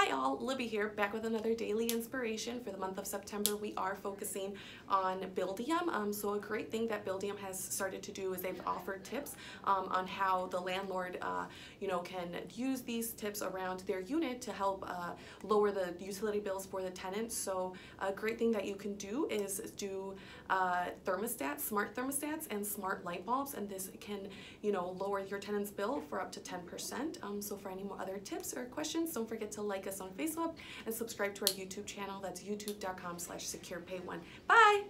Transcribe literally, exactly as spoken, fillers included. Hi all, Libby here, back with another daily inspiration. For the month of September, we are focusing on Buildium. Um, so a great thing that Buildium has started to do is they've offered tips um, on how the landlord uh, you know, can use these tips around their unit to help uh, lower the utility bills for the tenants. So a great thing that you can do is do uh, thermostats, smart thermostats and smart light bulbs, and this can you know, lower your tenant's bill for up to ten percent. Um, so for any more other tips or questions, don't forget to like us on Facebook and subscribe to our YouTube channel. That's youtube dot com slash secure pay one. Bye!